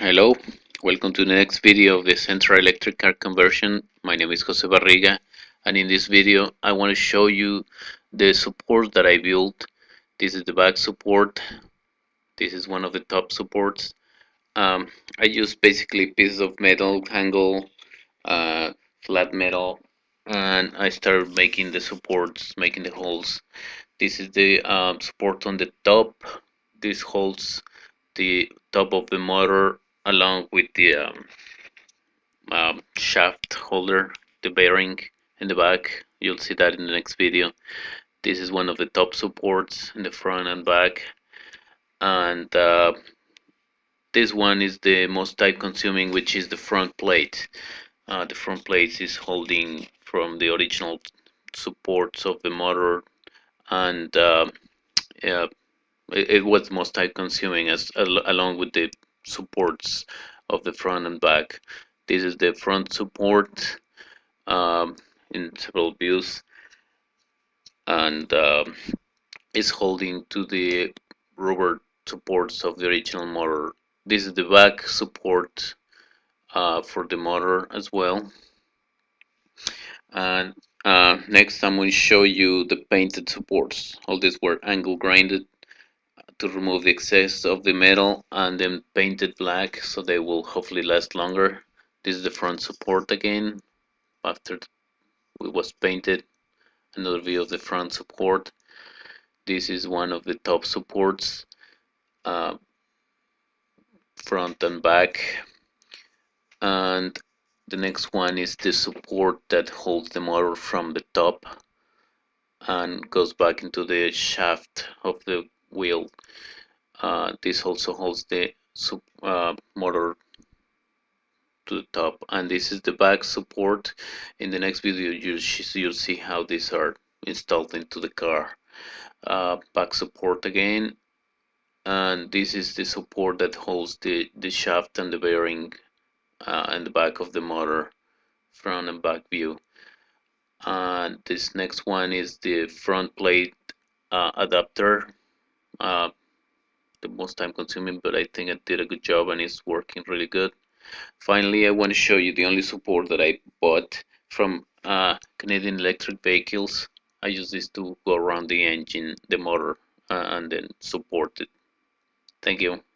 Hello, welcome to the next video of the Central Electric Car Conversion. My name is Jose Barriga, and in this video I want to show you the support that I built. This is the back support. This is one of the top supports. I used basically pieces of metal, angle, flat metal, and I started making the supports, making the holes. This is the support on the top. This holds the top of the motor along with the shaft holder, the bearing in the back. You'll see that in the next video. This is one of the top supports in the front and back, and this one is the most time consuming, which is the front plate. The front plate is holding from the original supports of the motor, and it was most time consuming, as along with the supports of the front and back. This is the front support in several views, and is holding to the rubber supports of the original motor. This is the back support for the motor as well. And next I'm going to show you the painted supports. All these were angle grinded to remove the excess of the metal, and then painted black so they will hopefully last longer. This is the front support again after it was painted. Another view of the front support. This is one of the top supports, front and back. And the next one is the support that holds the motor from the top and goes back into the shaft of the wheel. This also holds the motor to the top, and this is the back support. In the next video you'll see how these are installed into the car. Back support again, and this is the support that holds the shaft and the bearing and the back of the motor, front and back view. And this next one is the front plate adapter. The most time consuming, but I think I did a good job and it's working really good. Finally, I want to show you the only support that I bought from Canadian Electric Vehicles. I use this to go around the engine, the motor, and then support it. Thank you.